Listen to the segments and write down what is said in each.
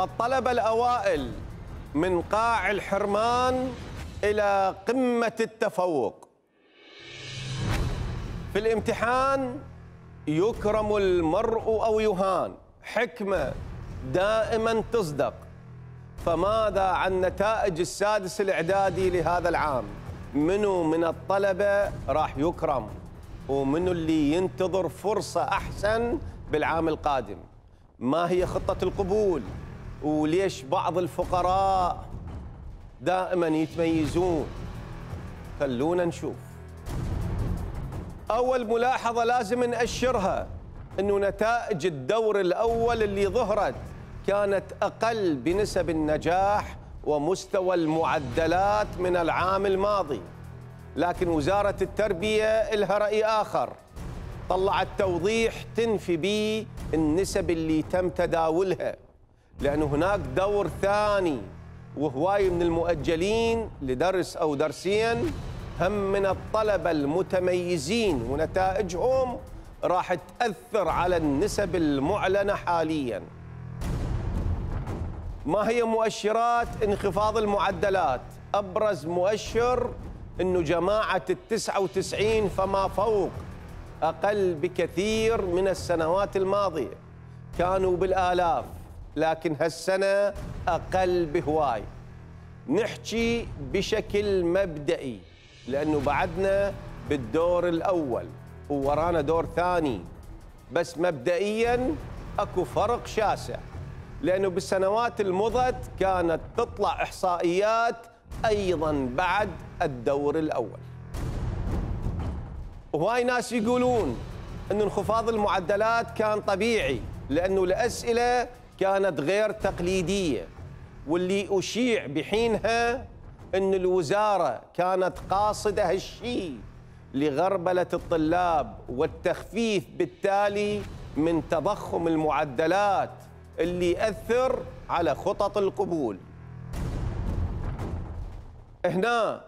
الطلبة الأوائل من قاع الحرمان إلى قمة التفوق. في الامتحان يكرم المرء أو يهان، حكمة دائما تصدق. فماذا عن نتائج السادس الإعدادي لهذا العام؟ منو من الطلبة راح يكرم ومنو اللي ينتظر فرصة أحسن بالعام القادم؟ ما هي خطة القبول؟ وليش بعض الفقراء دائما يتميزون؟ خلونا نشوف. أول ملاحظة لازم نأشرها أنه نتائج الدور الأول اللي ظهرت كانت أقل بنسب النجاح ومستوى المعدلات من العام الماضي، لكن وزارة التربية إلها رأي آخر، طلعت توضيح تنفي به النسب اللي تم تداولها، لأنه هناك دور ثاني وهواي من المؤجلين لدرس أو درسين هم من الطلبة المتميزين ونتائجهم راح تأثر على النسب المعلنة حالياً. ما هي مؤشرات انخفاض المعدلات؟ أبرز مؤشر أنه جماعة ال99 فما فوق أقل بكثير من السنوات الماضية، كانوا بالآلاف لكن هالسنة أقل بهواي. نحكي بشكل مبدئي لأنه بعدنا بالدور الأول وورانا دور ثاني، بس مبدئياً أكو فرق شاسع، لأنه بالسنوات المضت كانت تطلع إحصائيات أيضاً بعد الدور الأول. وهاي ناس يقولون أن انخفاض المعدلات كان طبيعي لأنه الأسئلة كانت غير تقليدية، واللي أشيع بحينها أن الوزارة كانت قاصدة هالشيء لغربلة الطلاب والتخفيف بالتالي من تضخم المعدلات اللي يأثر على خطط القبول. هنا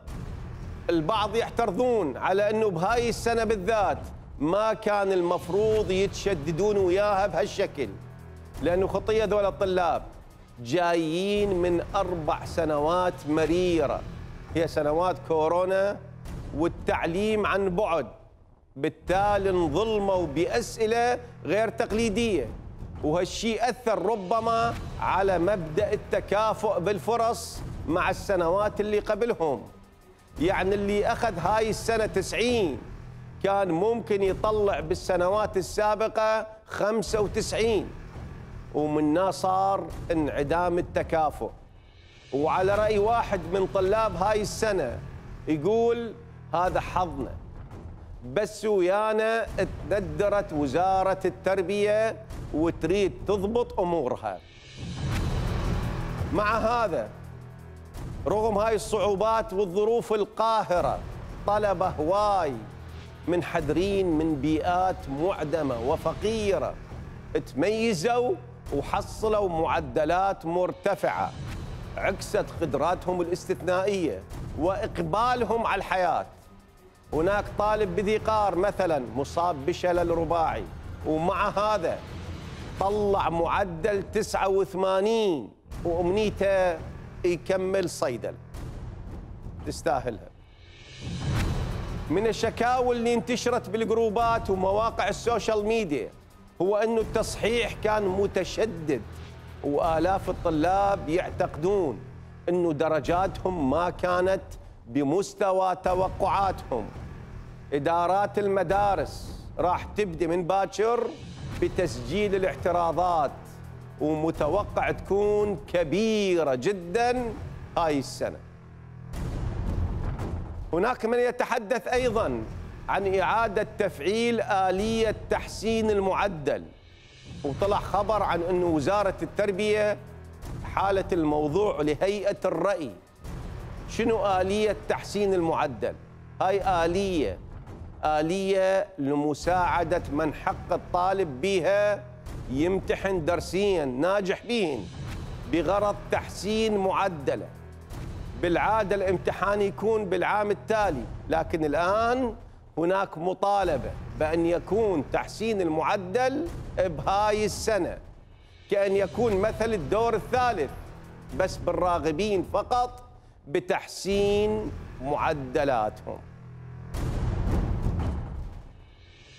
البعض يحترضون على أنه بهاي السنة بالذات ما كان المفروض يتشددون وياها بهالشكل، لأنه خطية دول الطلاب جايين من 4 سنوات مريرة، هي سنوات كورونا والتعليم عن بعد، بالتالي انظلموا بأسئلة غير تقليدية، وهالشيء أثر ربما على مبدأ التكافؤ بالفرص مع السنوات اللي قبلهم. يعني اللي أخذ هاي السنة 90 كان ممكن يطلع بالسنوات السابقة 95، ومنا صار انعدام التكافؤ. وعلى رأي واحد من طلاب هاي السنة يقول هذا حظنا، بس ويانا تندرت وزارة التربية وتريد تضبط أمورها. مع هذا رغم هاي الصعوبات والظروف القاهرة، طلبة هواي منحدرين من بيئات معدمة وفقيرة تميزوا وحصلوا معدلات مرتفعة عكست قدراتهم الاستثنائية وإقبالهم على الحياة. هناك طالب بذي قار مثلا مصاب بشلل رباعي، ومع هذا طلع معدل 89 وأمنيته يكمل صيدل. تستاهلها. من الشكاوى اللي انتشرت بالجروبات ومواقع السوشيال ميديا هو أنه التصحيح كان متشدد، وآلاف الطلاب يعتقدون أنه درجاتهم ما كانت بمستوى توقعاتهم. إدارات المدارس راح تبدأ من باكر بتسجيل الاعتراضات، ومتوقع تكون كبيرة جداً هاي السنة. هناك من يتحدث أيضاً عن إعادة تفعيل آلية تحسين المعدل، وطلع خبر عن أن وزارة التربية حالت الموضوع لهيئة الرأي. شنو آلية تحسين المعدل؟ هاي آلية لمساعدة من حق الطالب بها يمتحن درسين ناجح بهن بغرض تحسين معدله. بالعادة الامتحان يكون بالعام التالي، لكن الآن هناك مطالبة بأن يكون تحسين المعدل بهاي السنة، كأن يكون مثل الدور الثالث بس بالراغبين فقط بتحسين معدلاتهم.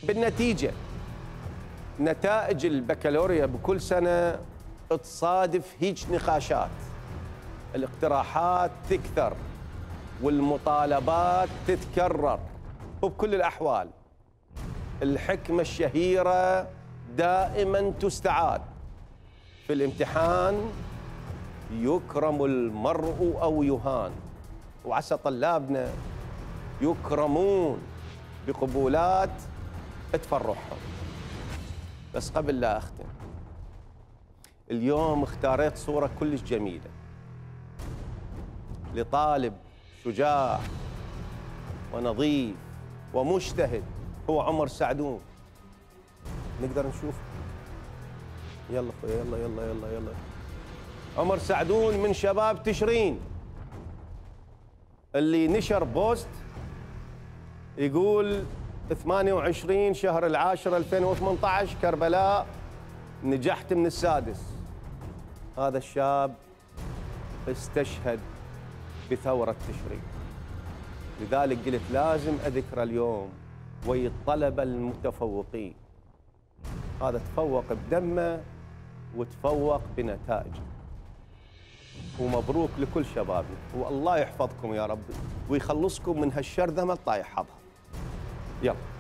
بالنتيجة نتائج البكالوريا بكل سنة تصادف هيج نقاشات، الاقتراحات تكثر والمطالبات تتكرر، وبكل الأحوال الحكمة الشهيرة دائما تستعاد: في الامتحان يكرم المرء أو يهان. وعسى طلابنا يكرمون بقبولات تفرحهم. بس قبل لا أختم، اليوم اختاريت صورة كلش جميلة لطالب شجاع ونظيف ومجتهد، هو عمر سعدون. نقدر نشوفه؟ يلا يلا يلا يلا يلا. عمر سعدون من شباب تشرين اللي نشر بوست يقول 28/10/2018 كربلاء نجحت من السادس. هذا الشاب استشهد بثورة تشرين. لذلك قلت لازم أذكر اليوم ويا الطلبة المتفوقين. هذا تفوق بدمه وتفوق بنتائجه. ومبروك لكل شبابنا، والله يحفظكم يا رب ويخلصكم من هالشرذمة الطايح حظها. يلا.